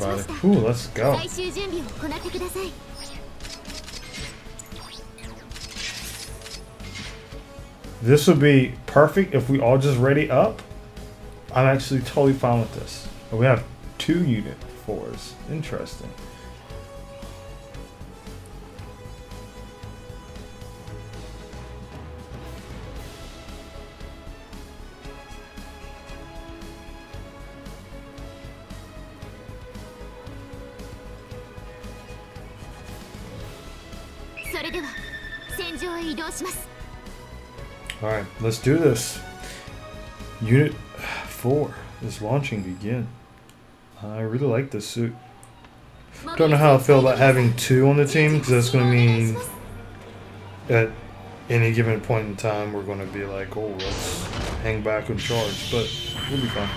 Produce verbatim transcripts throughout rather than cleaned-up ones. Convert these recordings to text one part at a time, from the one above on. everybody. Ooh, let's go. This would be perfect if we all just ready up. I'm actually totally fine with this. We have two unit fours. Interesting. Alright, let's do this. Unit four is launching again. I really like this suit. Don't know how I feel about having two on the team, because that's going to mean at any given point in time we're going to be like, oh, let's hang back and charge, but we'll be fine.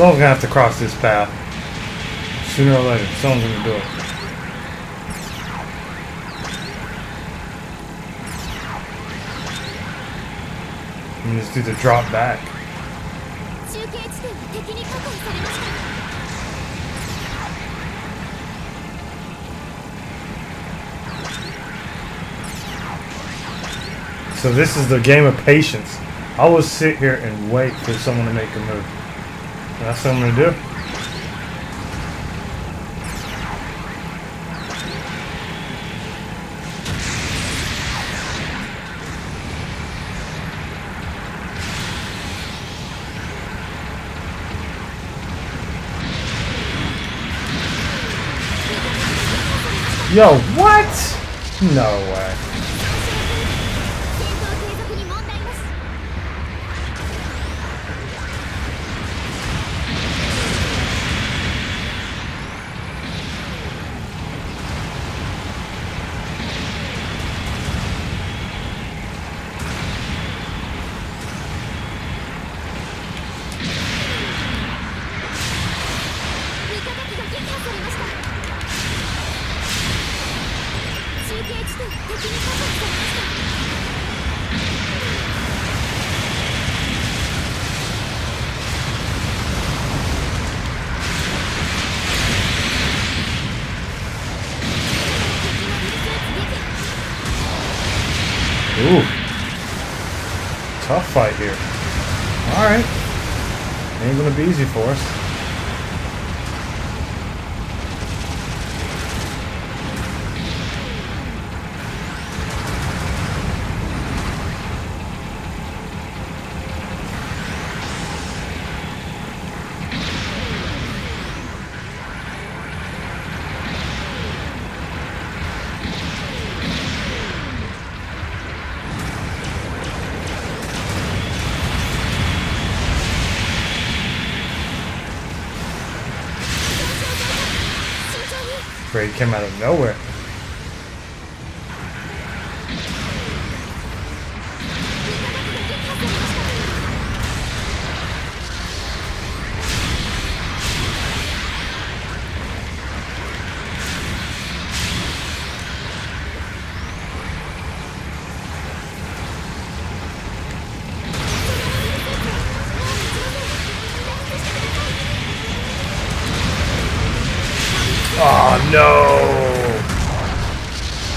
Someone's gonna have to cross this path. Sooner or later, someone's gonna do it. And just do the drop back. So this is the game of patience. I will sit here and wait for someone to make a move. That's what I'm gonna do. Yo, what? No way. Ooh, tough fight here. All right, ain't gonna be easy for us. He came out of nowhere.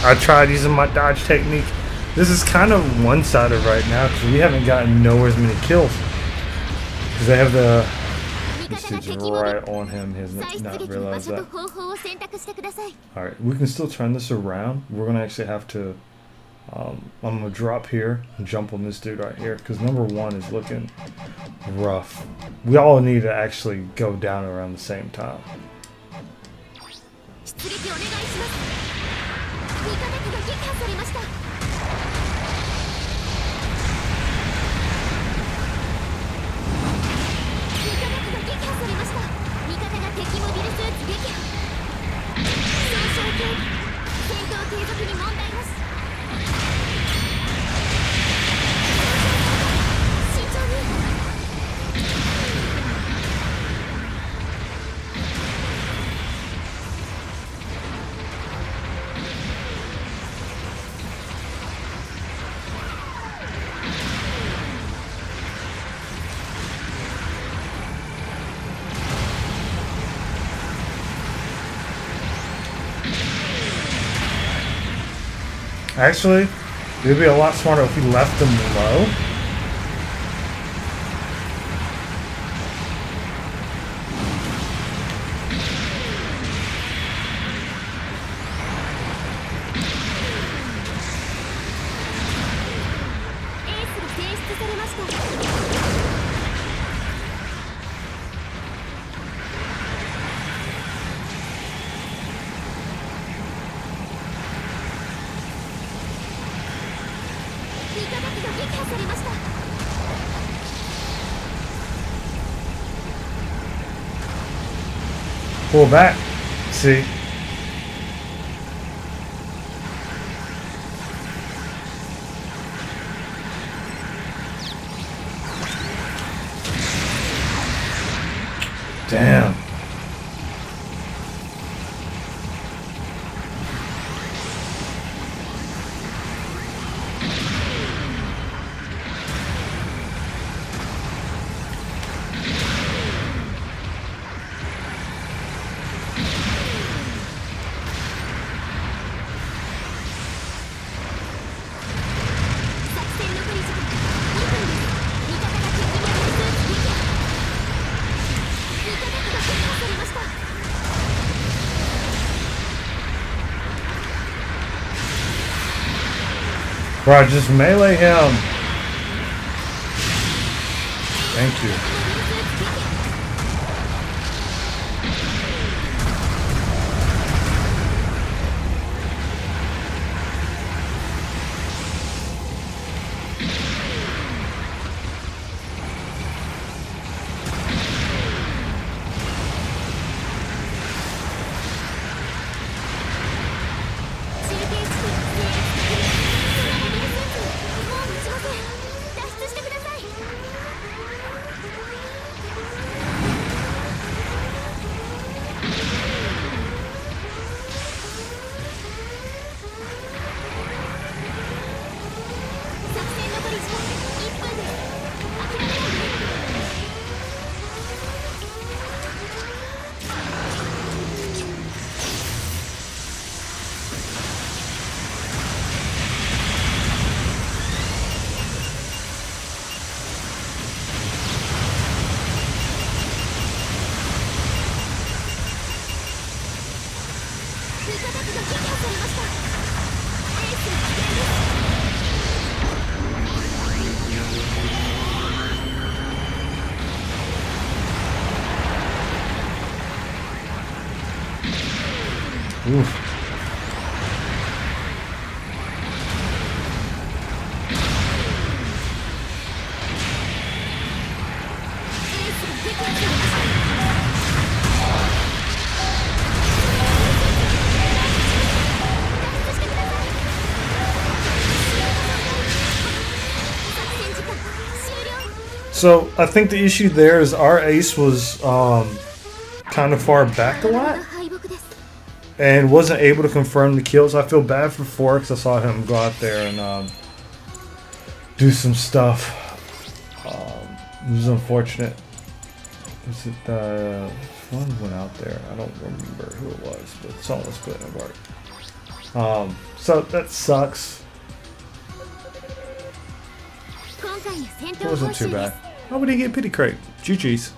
I tried using my dodge technique. This is kind of one-sided right now because we haven't gotten nowhere as many kills. Because they have the... This dude's right on him. He has not realized that. Alright, we can still turn this around. We're going to actually have to Um, I'm gonna drop here and jump on this dude right here because number one is looking rough. We all need to actually go down around the same time. Actually, it would be a lot smarter if we left them low. Pull back. See. Damn. Bro, just melee him. Thank you. Oof. So I think the issue there is our ace was um, kind of far back a lot and wasn't able to confirm the kills. I feel bad for Forkz. I saw him go out there and um, do some stuff. Um, it was unfortunate. Was it the one went out there? I don't remember who it was, but someone was putting it apart. Um, so that sucks. It wasn't too bad. How would he get pity crate? G G's.